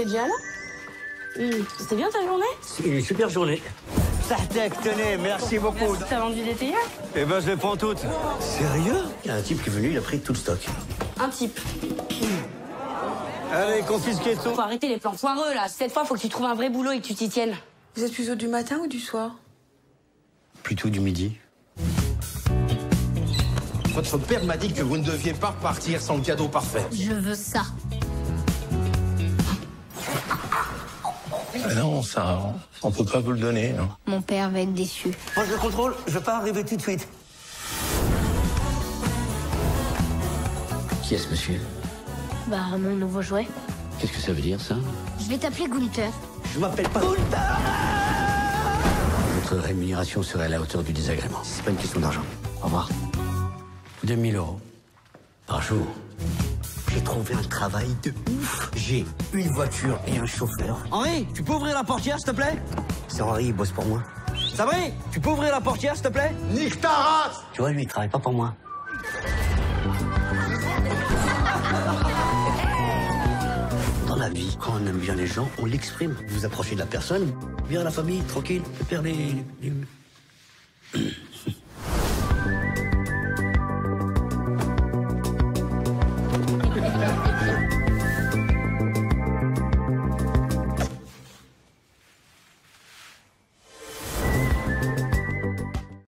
T'es déjà là? C'était bien ta journée? C'est une super journée. Sartek, tenez, merci beaucoup. T'as vendu des théières? Eh ben, je les prends toutes. Sérieux? Il y a un type qui est venu, il a pris tout le stock. Un type? Allez, confisquez tout. Faut arrêter les plans foireux, là. Cette fois, faut que tu trouves un vrai boulot et que tu t'y tiennes. Vous êtes plutôt du matin ou du soir? Plutôt du midi. Votre père m'a dit que vous ne deviez pas repartir sans le cadeau parfait. Je veux ça. Non, ça, on peut pas vous le donner, non. Mon père va être déçu. Moi, je le contrôle, je vais pas arriver tout de suite. Qui est-ce, monsieur? Bah, mon nouveau jouet. Qu'est-ce que ça veut dire, ça? Je vais t'appeler Gunther. Je m'appelle pas Gunther. Votre rémunération serait à la hauteur du désagrément. C'est pas une question d'argent. Au revoir. 2000 € par jour. J'ai trouvé un travail de ouf. J'ai une voiture et un chauffeur. Henri, tu peux ouvrir la portière, s'il te plaît? C'est Henri, il bosse pour moi. Sabri, tu peux ouvrir la portière, s'il te plaît? Nique ta race! Tu vois, lui, il travaille pas pour moi. Dans la vie, quand on aime bien les gens, on l'exprime. Vous approchez de la personne, bien la famille, tranquille, je perds les...